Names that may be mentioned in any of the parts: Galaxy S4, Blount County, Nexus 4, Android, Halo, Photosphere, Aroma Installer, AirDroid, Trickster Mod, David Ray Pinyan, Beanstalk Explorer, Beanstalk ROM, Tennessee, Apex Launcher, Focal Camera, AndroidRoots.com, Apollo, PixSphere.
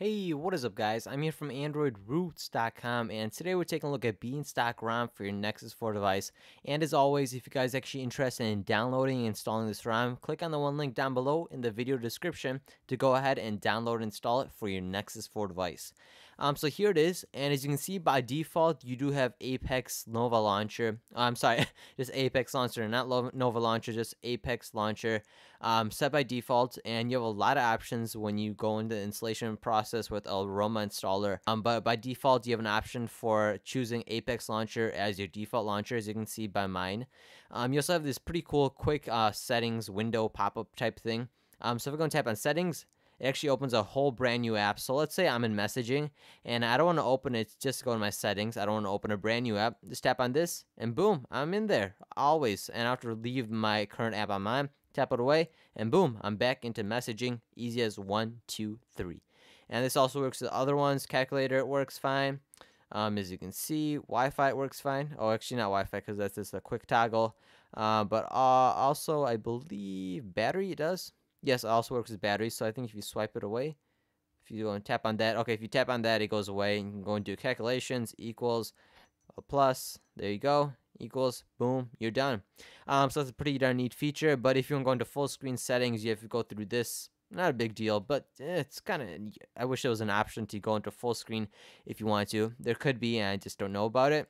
Hey, what is up guys? I'm here from AndroidRoots.com and today we're taking a look at Beanstalk ROM for your Nexus 4 device. And as always, if you guys are actually interested in downloading and installing this ROM, click on the one link down below in the video description to go ahead and download and install it for your Nexus 4 device. So here it is, and as you can see by default, you do have Apex Launcher set by default, and you have a lot of options when you go into the installation process with Aroma Installer, but by default you have an option for choosing Apex Launcher as your default launcher, as you can see by mine. You also have this pretty cool quick settings window pop-up type thing. So if we go and tap on settings, it actually opens a whole brand new app. So let's say I'm in messaging and I don't want to open it, just go to my settings. I don't want to open a brand new app. Just tap on this and boom, I'm in there always. And I have to leave my current app on mine, tap it away, and boom, I'm back into messaging. Easy as 1, 2, 3. And this also works with other ones. Calculator, it works fine. As you can see, Wi-Fi, it works fine. Oh, actually not Wi-Fi because that's just a quick toggle. But also, I believe battery, it does. Yes, it also works with battery. So I think if you swipe it away, if you go and tap on that, okay, if you tap on that, it goes away. And you can go and do calculations, equals, plus, there you go, equals, boom, you're done. So that's a pretty darn neat feature. But if you want to go into full screen settings, you have to go through this. Not a big deal, but it's kind of, I wish there was an option to go into full screen if you want to. There could be, and I just don't know about it.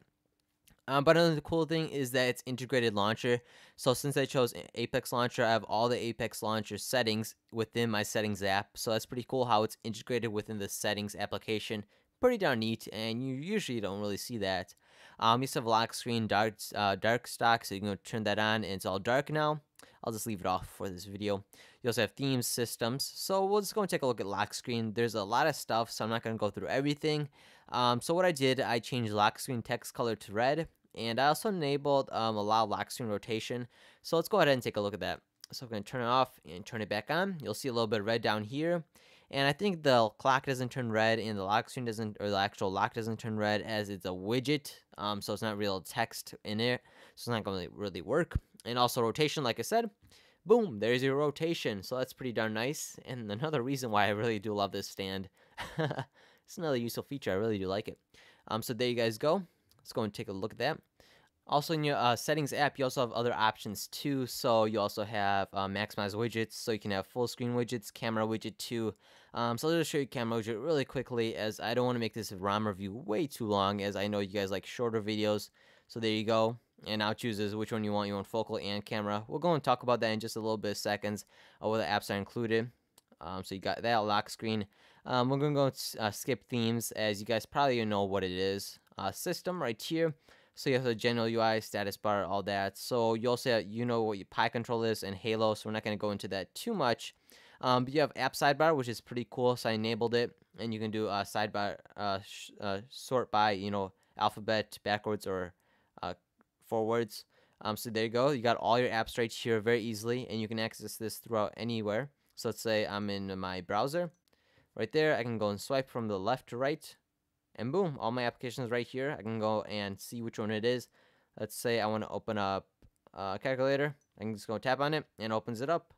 But another cool thing is that it's integrated launcher. So since I chose Apex Launcher, I have all the Apex Launcher settings within my settings app. So that's pretty cool how it's integrated within the settings application. Pretty darn neat, and you usually don't really see that. You still have lock screen dark stock, so you can go turn that on, and it's all dark now. I'll just leave it off for this video. You also have themes, systems. So we'll just go and take a look at lock screen. There's a lot of stuff, so I'm not going to go through everything. So what I did, I changed lock screen text color to red, and I also enabled allow lock screen rotation. So let's go ahead and take a look at that. So I'm going to turn it off and turn it back on. You'll see a little bit of red down here. And I think the clock doesn't turn red and the lock screen doesn't, or the actual lock doesn't turn red as it's a widget. So it's not real text in it. So it's not going to really work. And also rotation, like I said, boom, there's your rotation. So that's pretty darn nice. And another reason why I really do love this stand. It's another useful feature. I really do like it. So there you guys go. Let's go and take a look at that. Also in your settings app, you also have other options too. So you also have maximize widgets. So you can have full screen widgets, camera widget too. So I'll just show you camera widget really quickly, as I don't want to make this ROM review way too long, as I know you guys like shorter videos. So there you go. And now it chooses which one you want focal and camera. We'll go and talk about that in just a little bit of seconds, where the apps are included. So you got that lock screen. We're going to go skip themes, as you guys probably know what it is. System right here. So you have the general UI, status bar, all that. So you also have, you know what your Pi control is and Halo, so we're not going to go into that too much. But you have app sidebar, which is pretty cool, so I enabled it. And you can do sidebar sort by, you know, alphabet, backwards, or forwards. So there you go. You got all your apps right here very easily, and you can access this throughout anywhere. So let's say I'm in my browser. Right there, I can go and swipe from the left to right. And boom, all my applications right here. I can go and see which one it is. Let's say I want to open up a calculator. I can just go tap on it and opens it up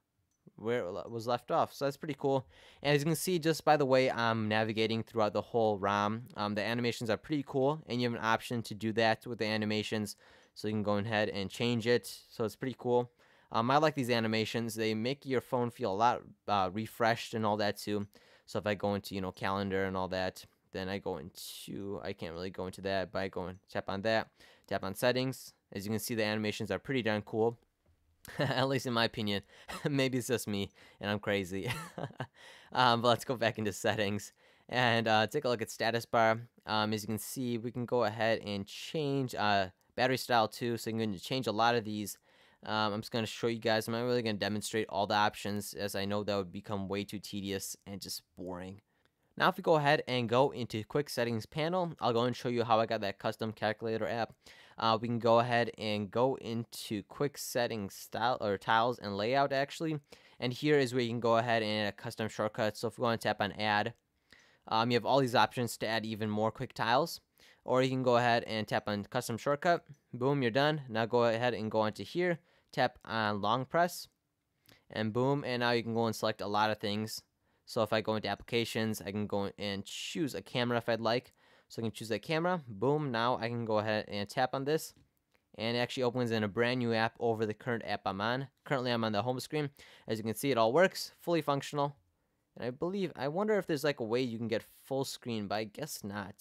where it was left off. So that's pretty cool. And as you can see, just by the way I'm navigating throughout the whole ROM, the animations are pretty cool. And you have an option to do that with the animations. So you can go ahead and change it. So it's pretty cool. I like these animations. They make your phone feel a lot refreshed and all that too. So if I go into, you know, calendar and all that, then I go into, I can't really go into that, but I go and tap on that, tap on settings. As you can see, the animations are pretty darn cool, at least in my opinion. Maybe it's just me and I'm crazy. But let's go back into settings and take a look at status bar. As you can see, we can go ahead and change battery style too, so I'm going to change a lot of these. I'm just going to show you guys. I'm not really going to demonstrate all the options, as I know that would become way too tedious and just boring. Now if we go ahead and go into quick settings panel, I'll go and show you how I got that custom calculator app. We can go ahead and go into quick settings style or tiles and layout actually. And here is where you can go ahead and add a custom shortcut. So if we want to tap on add, you have all these options to add even more quick tiles. Or you can go ahead and tap on custom shortcut. Boom, you're done. Now go ahead and go onto here, tap on long press. And boom, and now you can go and select a lot of things. So if I go into applications, I can go and choose a camera if I'd like. So I can choose that camera. Boom, now I can go ahead and tap on this. And it actually opens in a brand new app over the current app I'm on. Currently I'm on the home screen. As you can see, it all works, fully functional. And I wonder if there's like a way you can get full screen, but I guess not.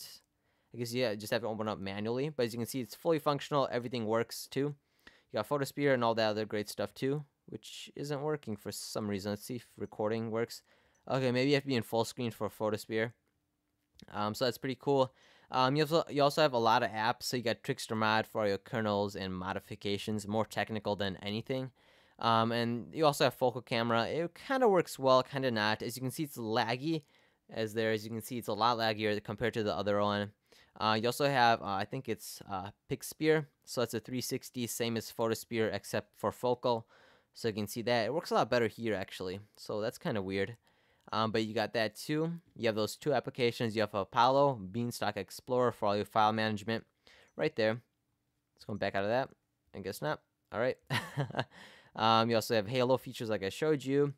I guess, yeah, just have to open up manually. But as you can see, it's fully functional. Everything works too. You got Photosphere and all that other great stuff too, which isn't working for some reason. Let's see if recording works. Okay, maybe you have to be in full screen for Photosphere. So that's pretty cool. You also have a lot of apps. So you got Trickster Mod for all your kernels and modifications, more technical than anything. And you also have Focal Camera. It kind of works well, kind of not. As you can see, it's laggy. As you can see, it's a lot laggier compared to the other one. You also have, I think it's PixSphere. So that's a 360, same as Photosphere except for focal. So you can see that it works a lot better here actually. So that's kind of weird. But you got that too. You have those two applications. You have Apollo, Beanstalk Explorer for all your file management, right there. Let's go back out of that. I guess not. All right. You also have Halo features, like I showed you.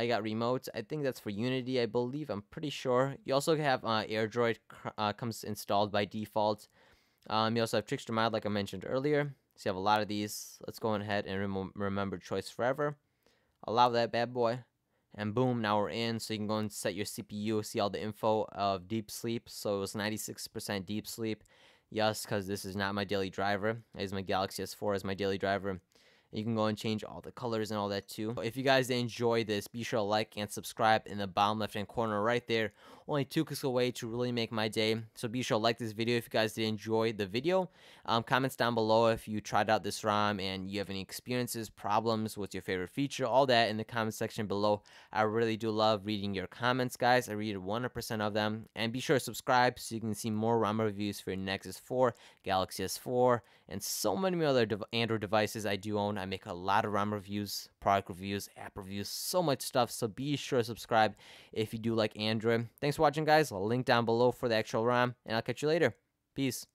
You got remotes. I think that's for Unity, I believe. I'm pretty sure. You also have AirDroid comes installed by default. You also have Trickster Mod, like I mentioned earlier. So you have a lot of these. Let's go ahead and remember choice forever. Allow that bad boy. And boom, now we're in. So you can go and set your CPU, see all the info of deep sleep. So it was 96% deep sleep. Yes, because this is not my daily driver. I use my Galaxy S4 as my daily driver. And you can go and change all the colors and all that too. But if you guys enjoyed this, be sure to like and subscribe in the bottom left-hand corner right there. Only 2 clicks away to really make my day. So be sure to like this video if you guys did enjoy the video. Comments down below if you tried out this ROM and you have any experiences, problems, what's your favorite feature, all that in the comment section below. I really do love reading your comments, guys. I read 100% of them. And be sure to subscribe so you can see more ROM reviews for your Nexus 4, Galaxy S4, and so many other Android devices I do own. I make a lot of ROM reviews, product reviews, app reviews, so much stuff. So be sure to subscribe if you do like Android. Thanks for watching, guys. I'll link down below for the actual ROM, and I'll catch you later. Peace.